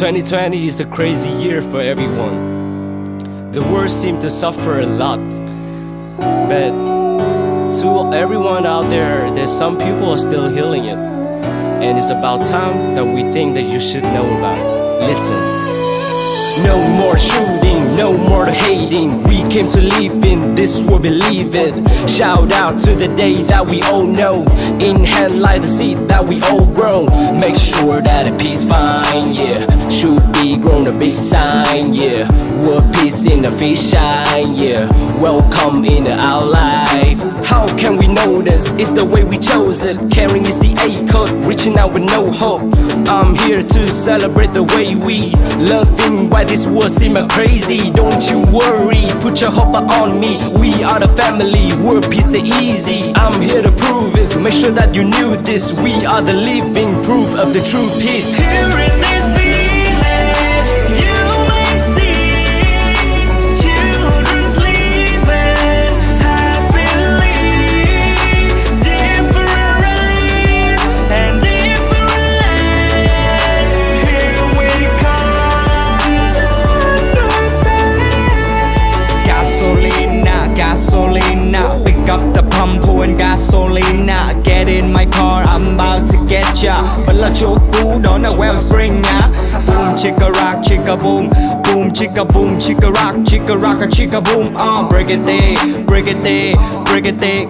2020 is the crazy year for everyone. The world seemed to suffer a lot, but to everyone out there, there's some people are still healing it, and it's about time that we think that you should know about it. Listen. No more shooting, no more hating. We came to live in this world, believe it. Shout out to the day that we all know. Inhale like the seed that we all grow. Make sure that a peace fine, yeah. Should be grown a big sign, yeah. World peace in the fish shine, yeah. Welcome in our life. How can we know this? It's the way we chose it. Caring is the A-code, reaching out with no hope. I'm here to celebrate the way we loving. Why this world seem crazy? Don't you worry, put your hope on me. We are the family, world peace is easy. I'm here to prove it, make sure that you knew this. We are the living proof of the true peace. Here in this village, you gasolina, get in my car, I'm about to get ya. Vẫn là chỗ tú, đó là Wellspring nhá. Boom chicka rock chicka boom, boom chicka rock chicka boom. Break it day, break it day, break it day,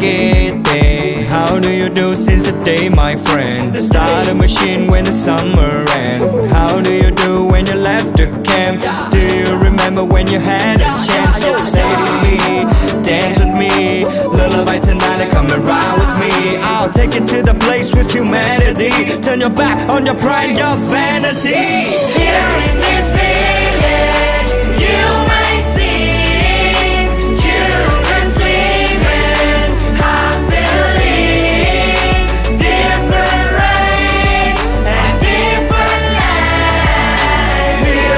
get it. How do you do since the day, my friend? Start a machine when the summer ends. How do you do when you left the camp? Do you remember when you had a chance? So say to me, dance with me, lullaby tonight and come and ride with me. I'll take you to the place with humanity. Turn your back on your pride, your vanity. Here in this village, you might see children sleeping happily. Different race and different land. Here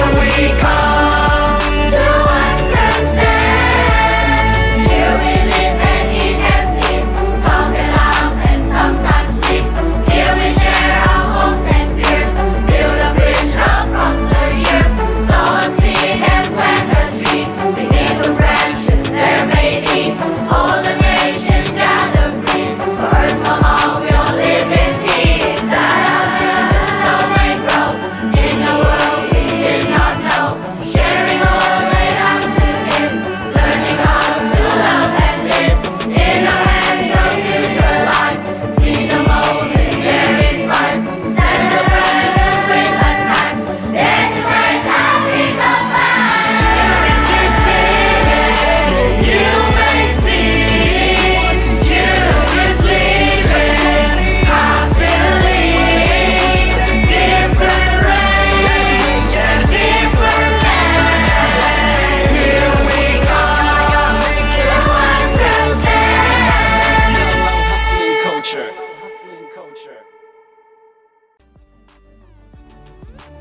we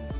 come.